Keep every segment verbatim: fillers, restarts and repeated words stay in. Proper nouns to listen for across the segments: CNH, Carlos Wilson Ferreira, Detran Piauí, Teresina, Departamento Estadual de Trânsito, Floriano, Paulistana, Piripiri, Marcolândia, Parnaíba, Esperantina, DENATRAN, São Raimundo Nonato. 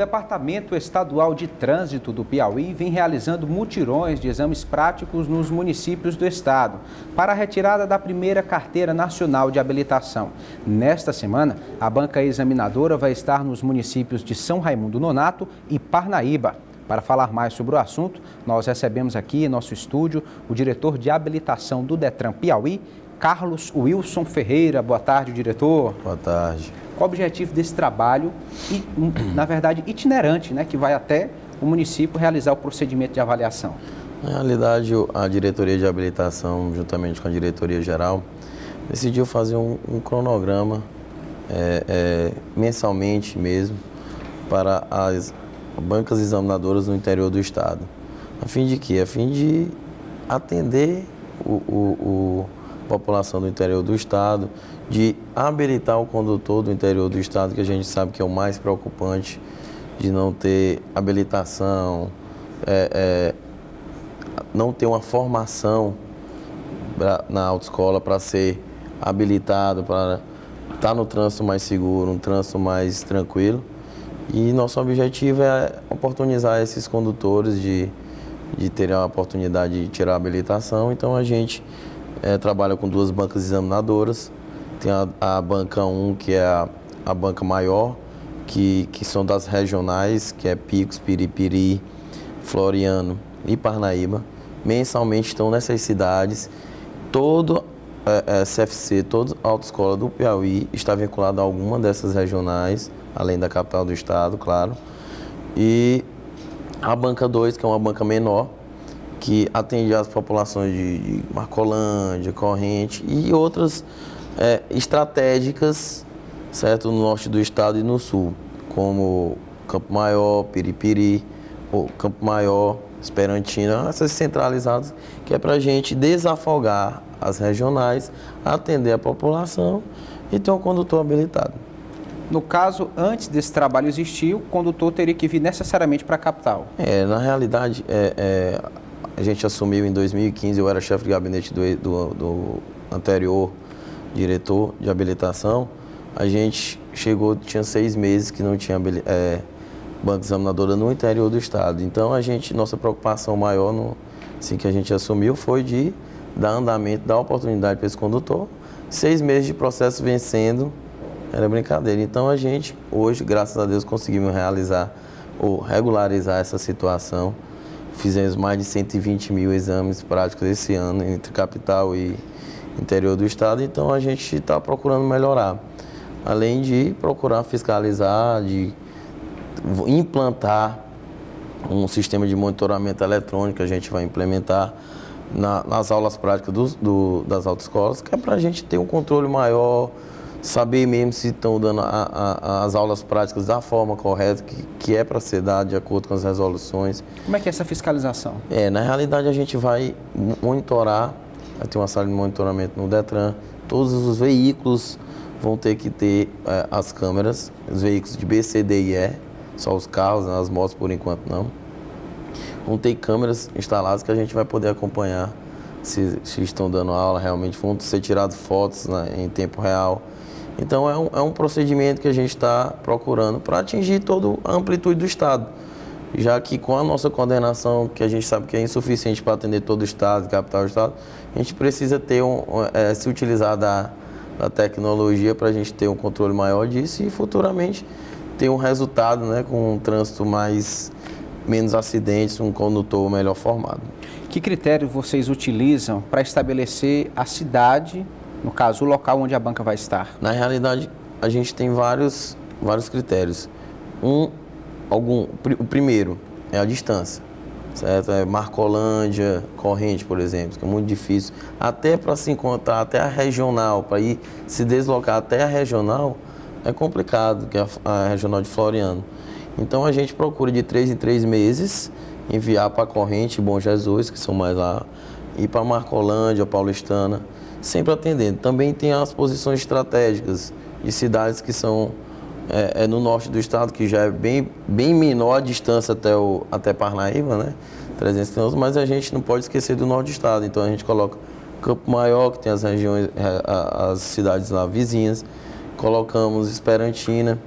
Departamento Estadual de Trânsito do Piauí vem realizando mutirões de exames práticos nos municípios do estado para a retirada da primeira carteira nacional de habilitação. Nesta semana, a banca examinadora vai estar nos municípios de São Raimundo Nonato e Parnaíba. Para falar mais sobre o assunto, nós recebemos aqui em nosso estúdio o diretor de habilitação do Detran Piauí, Carlos Wilson Ferreira. Boa tarde, diretor. Boa tarde. Qual o objetivo desse trabalho, e, na verdade, itinerante, né, que vai até o município realizar o procedimento de avaliação? Na realidade, a diretoria de habilitação, juntamente com a diretoria geral, decidiu fazer um, um cronograma é, é, mensalmente mesmo para as bancas examinadoras no interior do estado. A fim de quê? A fim de atender o... o, o população do interior do estado, de habilitar o condutor do interior do estado, que a gente sabe que é o mais preocupante, de não ter habilitação, é, é, não ter uma formação pra, na autoescola para ser habilitado, para estar no trânsito mais seguro, um trânsito mais tranquilo. E nosso objetivo é oportunizar esses condutores de, de terem a oportunidade de tirar a habilitação. Então a gente É, trabalha com duas bancas examinadoras. Tem a, a banca um, que é a, a banca maior, que, que são das regionais, que é Picos, Piripiri, Floriano e Parnaíba. Mensalmente estão nessas cidades. Todo é, é, C F C, toda a autoescola do Piauí está vinculada a alguma dessas regionais, além da capital do estado, claro. E a banca dois, que é uma banca menor, que atende às populações de Marcolândia, Corrente e outras é, estratégicas, certo, no norte do estado e no sul, como Campo Maior, Piripiri, ou Campo Maior, Esperantina, essas centralizadas, que é para a gente desafogar as regionais, atender a população e ter um condutor habilitado. No caso, antes desse trabalho existir, o condutor teria que vir necessariamente para a capital? É, na realidade, é, é, a gente assumiu em dois mil e quinze, eu era chefe de gabinete do, do, do anterior diretor de habilitação. A gente chegou, tinha seis meses que não tinha é, banca examinadora no interior do estado. Então, a gente, nossa preocupação maior, no, assim que a gente assumiu, foi de dar andamento, dar oportunidade para esse condutor. Seis meses de processo vencendo, era brincadeira. Então, a gente, hoje, graças a Deus, conseguimos realizar ou regularizar essa situação. Fizemos mais de cento e vinte mil exames práticos esse ano, entre capital e interior do estado. Então, a gente está procurando melhorar. Além de procurar fiscalizar, de implantar um sistema de monitoramento eletrônico que a gente vai implementar na, nas aulas práticas do, do, das autoescolas, que é para a gente ter um controle maior, saber mesmo se estão dando a, a, as aulas práticas da forma correta, que, que é para ser dada de acordo com as resoluções. Como é que é essa fiscalização? É, na realidade, a gente vai monitorar, vai ter uma sala de monitoramento no Detran, todos os veículos vão ter que ter é, as câmeras, os veículos de B, C, D e E, só os carros, né, as motos por enquanto não. Vão ter câmeras instaladas que a gente vai poder acompanhar se, se estão dando aula realmente, vão ser tiradas fotos, né, em tempo real. Então, é um, é um procedimento que a gente está procurando para atingir toda a amplitude do estado, já que com a nossa coordenação, que a gente sabe que é insuficiente para atender todo o estado, capital do estado, a gente precisa ter um, é, se utilizar da, da tecnologia para a gente ter um controle maior disso e futuramente ter um resultado, né, com um trânsito mais, menos acidentes, um condutor melhor formado. Que critério vocês utilizam para estabelecer a cidade, no caso, o local onde a banca vai estar? Na realidade, a gente tem vários, vários critérios. Um, algum, o primeiro é a distância, certo? É Marcolândia, Corrente, por exemplo, que é muito difícil. Até para se encontrar, até a regional, para ir se deslocar até a regional, é complicado, que é a regional de Floriano. Então, a gente procura de três em três meses enviar para Corrente e Bom Jesus, que são mais lá, e para Marcolândia, Paulistana, sempre atendendo. Também tem as posições estratégicas de cidades que são é, é no norte do estado, que já é bem, bem menor a distância até, o, até Parnaíba, né? trezentos quilômetros, mas a gente não pode esquecer do norte do estado. Então, a gente coloca Campo Maior, que tem as regiões, as cidades lá vizinhas, colocamos Esperantina,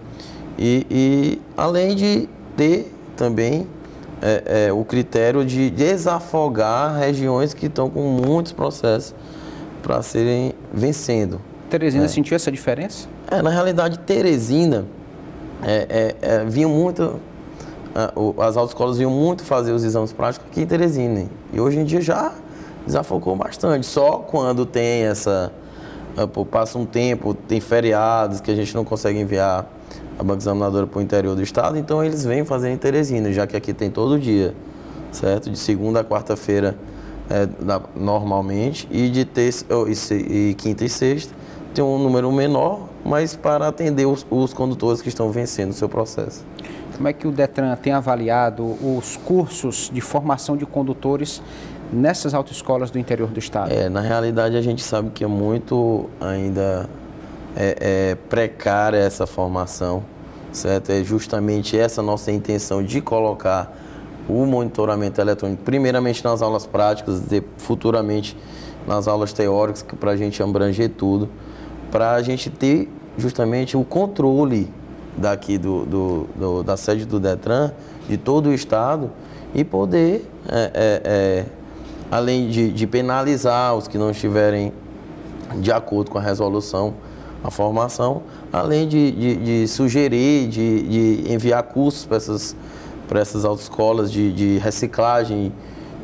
e, e além de ter também é, é, o critério de desafogar regiões que estão com muitos processos para serem vencendo. Teresina é. sentiu essa diferença? É, na realidade, Teresina é, é, é, vinha muito... As autoescolas iam muito fazer os exames práticos aqui em Teresina. E hoje em dia já desafocou bastante. Só quando tem essa... Passa um tempo, tem feriados que a gente não consegue enviar a banca examinadora para o interior do estado. Então eles vêm fazer em Teresina, já que aqui tem todo dia, certo? De segunda a quarta-feira, é, normalmente. E de terça, oh, e, e quinta e sexta tem um número menor, mas para atender os, os condutores que estão vencendo o seu processo. Como é que o DETRAN tem avaliado os cursos de formação de condutores nessas autoescolas do interior do estado? É, na realidade, a gente sabe que é muito ainda é, é precária essa formação, certo? É justamente essa nossa intenção de colocar o monitoramento eletrônico, primeiramente nas aulas práticas, de, futuramente nas aulas teóricas, que para a gente abranger tudo, para a gente ter justamente o controle daqui do, do, do, da sede do DETRAN, de todo o estado, e poder, é, é, é, além de, de penalizar os que não estiverem de acordo com a resolução, a formação, além de, de, de sugerir, de, de enviar cursos para essas, para essas autoescolas de, de reciclagem,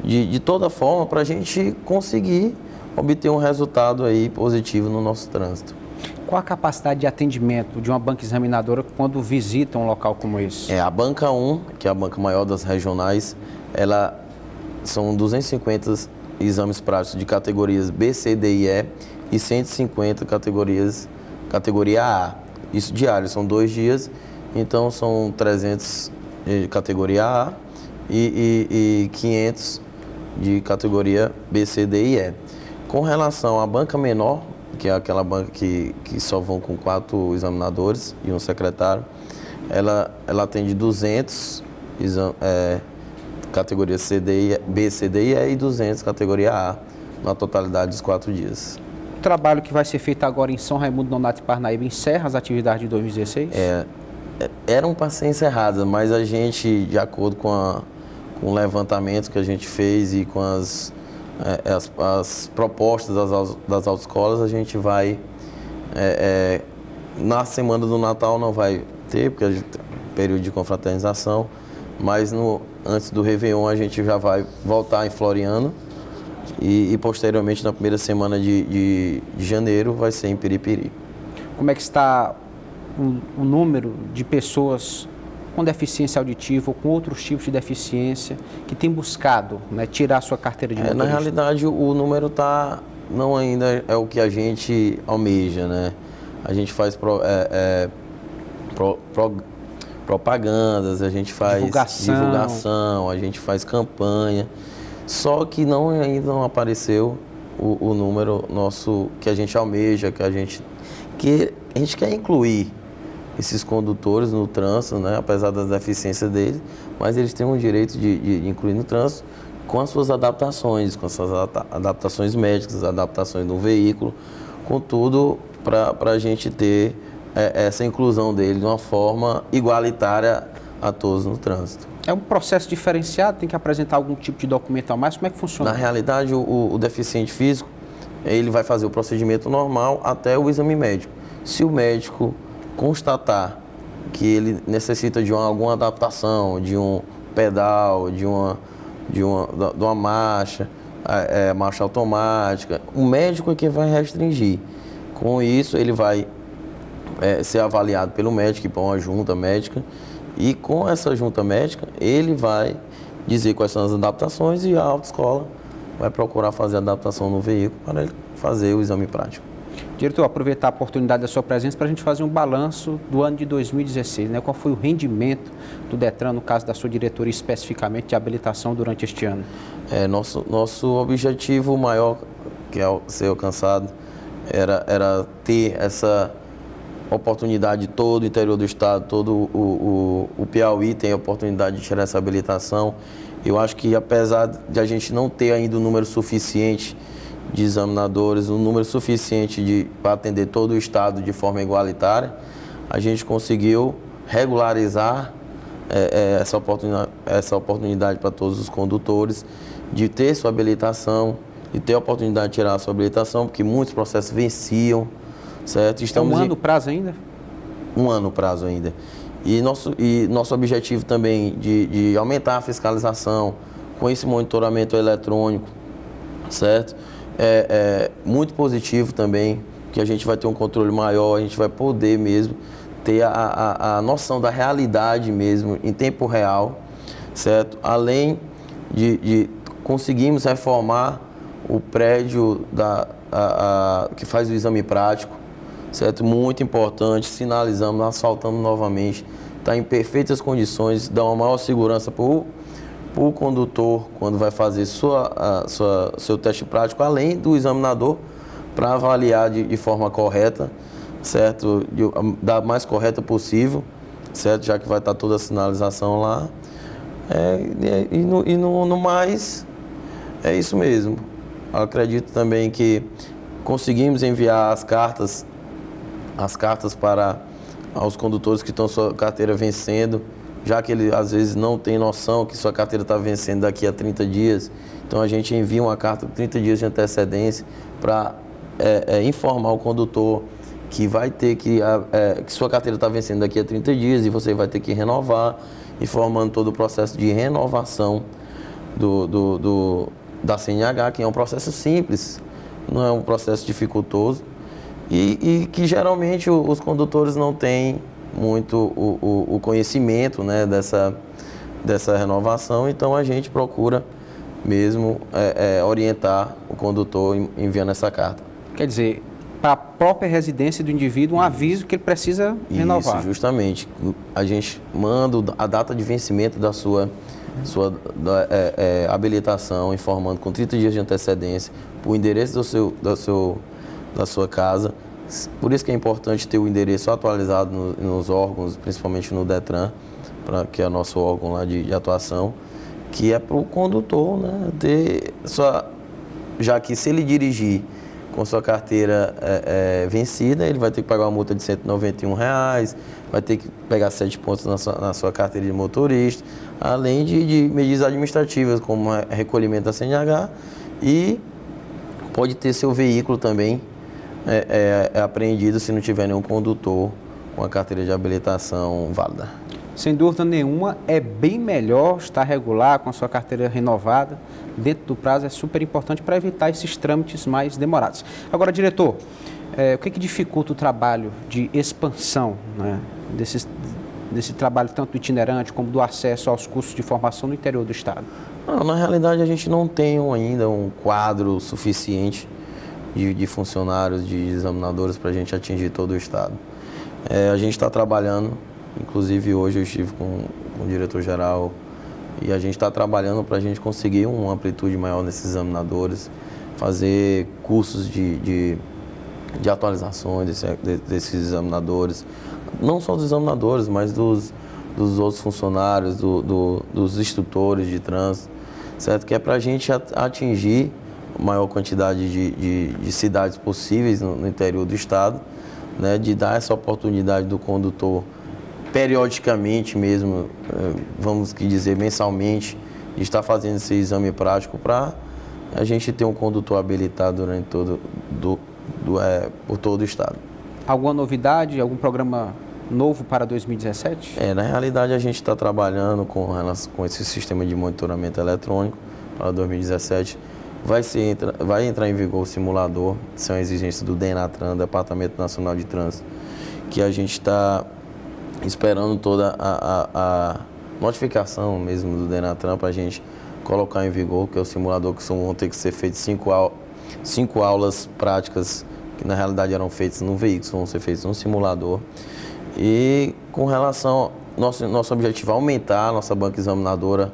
de, de toda forma, para a gente conseguir obter um resultado aí positivo no nosso trânsito. Qual a capacidade de atendimento de uma banca examinadora quando visita um local como esse? É, a banca um, que é a banca maior das regionais, ela são duzentos e cinquenta exames práticos de categorias B, C, D e E e cento e cinquenta categorias categoria A. Isso diário, são dois dias, então são trezentos de categoria A e, e, e quinhentos de categoria B, C, D e E. Com relação à banca menor, que é aquela banca que, que só vão com quatro examinadores e um secretário, ela, ela atende duzentos exam, é, categoria C, D, B, C, D e E e duzentos categoria A, na totalidade dos quatro dias. O trabalho que vai ser feito agora em São Raimundo, Nonato e Parnaíba encerra as atividades de dois mil e dezesseis? É, eram para ser encerradas, mas a gente, de acordo com, a, com o levantamento que a gente fez e com as... As, as propostas das, das autoescolas, a gente vai, é, é, na semana do Natal não vai ter, porque é período de confraternização, mas no, antes do Réveillon a gente já vai voltar em Floriano e, e posteriormente na primeira semana de, de, de janeiro vai ser em Piripiri. Como é que está o, o número de pessoas com deficiência auditiva ou com outros tipos de deficiência que tem buscado, né, tirar sua carteira de motorista? É, na realidade, o número tá, não ainda é o que a gente almeja, né? A gente faz pro, é, é, pro, pro, propagandas, a gente faz divulgação. divulgação, a gente faz campanha, só que não, ainda não apareceu o, o número nosso que a gente almeja, que a gente, que a gente quer incluir esses condutores no trânsito, né? Apesar das deficiências deles, mas eles têm o direito de, de incluir no trânsito com as suas adaptações, com as suas adaptações médicas, adaptações do veículo, contudo, para a gente ter é, essa inclusão dele de uma forma igualitária a todos no trânsito. É um processo diferenciado? Tem que apresentar algum tipo de documento a mais? Como é que funciona? Na realidade, o, o deficiente físico, ele vai fazer o procedimento normal até o exame médico. Se o médico constatar que ele necessita de uma, alguma adaptação, de um pedal, de uma, de uma, de uma marcha, é, marcha automática, o médico é que vai restringir. Com isso, ele vai é, ser avaliado pelo médico e por uma junta médica, e com essa junta médica, ele vai dizer quais são as adaptações e a autoescola vai procurar fazer a adaptação no veículo para ele fazer o exame prático. Diretor, aproveitar a oportunidade da sua presença para a gente fazer um balanço do ano de dois mil e dezesseis, né? Qual foi o rendimento do DETRAN, no caso da sua diretoria especificamente, de habilitação durante este ano? É, nosso, nosso objetivo maior que é ser alcançado era, era ter essa oportunidade, todo o interior do estado, todo o, o, o Piauí tem a oportunidade de tirar essa habilitação. Eu acho que apesar de a gente não ter ainda o número suficiente de examinadores, um número suficiente para atender todo o estado de forma igualitária, a gente conseguiu regularizar é, é, essa oportunidade, essa oportunidade para todos os condutores de ter sua habilitação, de ter a oportunidade de tirar a sua habilitação, porque muitos processos venciam, certo? Estamos é um ano o prazo ainda? Um ano o prazo ainda. E nosso, e nosso objetivo também de, de aumentar a fiscalização com esse monitoramento eletrônico, certo? É, é muito positivo também, que a gente vai ter um controle maior, a gente vai poder mesmo ter a, a, a noção da realidade mesmo, em tempo real, certo? Além de, de conseguirmos reformar o prédio da, a, a, que faz o exame prático, certo? Muito importante, sinalizamos, asfaltamos novamente, está em perfeitas condições, dá uma maior segurança para o condutor quando vai fazer sua, a, sua, seu teste prático, além do examinador, para avaliar de, de forma correta, certo? De, da mais correta possível, certo? Já que vai estar toda a sinalização lá. É, e no, e no, no mais, é isso mesmo. Eu acredito também que conseguimos enviar as cartas, as cartas para os condutores que estão sua carteira vencendo, já que ele às vezes não tem noção que sua carteira está vencendo daqui a trinta dias. Então a gente envia uma carta com trinta dias de antecedência para é, é, informar o condutor que vai ter que, a, é, que sua carteira está vencendo daqui a trinta dias e você vai ter que renovar, informando todo o processo de renovação do, do, do, da C N H, que é um processo simples, não é um processo dificultoso e, e que geralmente os condutores não têm muito o, o, o conhecimento, né, dessa, dessa renovação, então a gente procura mesmo é, é, orientar o condutor enviando essa carta. Quer dizer, para a própria residência do indivíduo, um aviso que ele precisa renovar. Isso, justamente. A gente manda a data de vencimento da sua, sua da, é, é, habilitação, informando com trinta dias de antecedência, o endereço do seu, do seu, da sua casa. Por isso que é importante ter o endereço atualizado no, nos órgãos, principalmente no Detran, pra, que é o nosso órgão lá de, de atuação, que é para o condutor, né, ter sua, já que se ele dirigir com sua carteira é, é, vencida, ele vai ter que pagar uma multa de cento e noventa e um reais, vai ter que pegar sete pontos na sua, na sua carteira de motorista, além de, de medidas administrativas, como recolhimento da C N H, e pode ter seu veículo também é, é, é apreendido se não tiver nenhum condutor com a carteira de habilitação válida. Sem dúvida nenhuma, é bem melhor estar regular com a sua carteira renovada dentro do prazo, é super importante para evitar esses trâmites mais demorados. Agora, diretor, é, o que, que dificulta o trabalho de expansão, né, desse, desse trabalho tanto itinerante como do acesso aos cursos de formação no interior do Estado? Não, na realidade, a gente não tem ainda um quadro suficiente de, de funcionários, de examinadores para a gente atingir todo o Estado. É, a gente está trabalhando. Inclusive, hoje eu estive com, com o diretor-geral e a gente está trabalhando para a gente conseguir uma amplitude maior nesses examinadores, fazer cursos de, de, de atualizações desse, de, desses examinadores, não só dos examinadores, mas dos, dos outros funcionários, do, do, dos instrutores de trânsito, certo? Que é para a gente atingir a maior quantidade de, de, de cidades possíveis no, no interior do Estado, né? De dar essa oportunidade do condutor periodicamente mesmo, vamos que dizer mensalmente, está fazendo esse exame prático para a gente ter um condutor habilitado durante todo, do, do, é, por todo o Estado. Alguma novidade, algum programa novo para dois mil e dezessete? É, na realidade a gente está trabalhando com, com esse sistema de monitoramento eletrônico para dois mil e dezessete. Vai, ser, vai entrar em vigor o simulador, isso é uma exigência do DENATRAN, Departamento Nacional de Trânsito, que a gente está esperando toda a, a, a notificação mesmo do DENATRAN para a gente colocar em vigor, que é o simulador, que são, vão ter que ser feitas cinco, au, cinco aulas práticas, que na realidade eram feitas no veículo, vão ser feitas no simulador. E com relação, nosso, nosso objetivo é aumentar a nossa banca examinadora,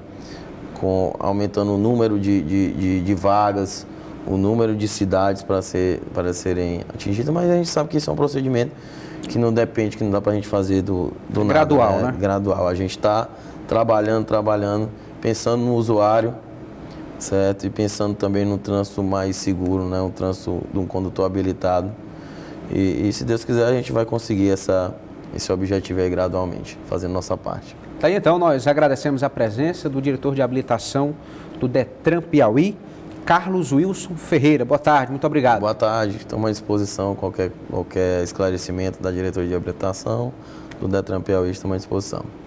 com, aumentando o número de, de, de, de vagas, o número de cidades para ser, para serem atingidas, mas a gente sabe que isso é um procedimento que não depende, que não dá para a gente fazer do, do nada. Gradual, né? né? Gradual. A gente está trabalhando, trabalhando, pensando no usuário, certo? E pensando também no trânsito mais seguro, né? Um trânsito de um condutor habilitado. E, e se Deus quiser, a gente vai conseguir essa, esse objetivo aí gradualmente, fazendo nossa parte. Tá aí, então, nós agradecemos a presença do diretor de habilitação do Detran Piauí, Carlos Wilson Ferreira. Boa tarde, muito obrigado. Boa tarde, estamos à disposição, qualquer, qualquer esclarecimento da diretoria de habilitação, do Detran Piauí, estamos à disposição.